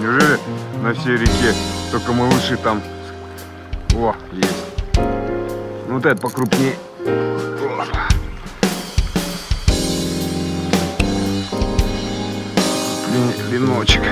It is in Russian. Неужели на всей реке только малыши там? О, есть. Ну, вот это покрупнее. Леночек.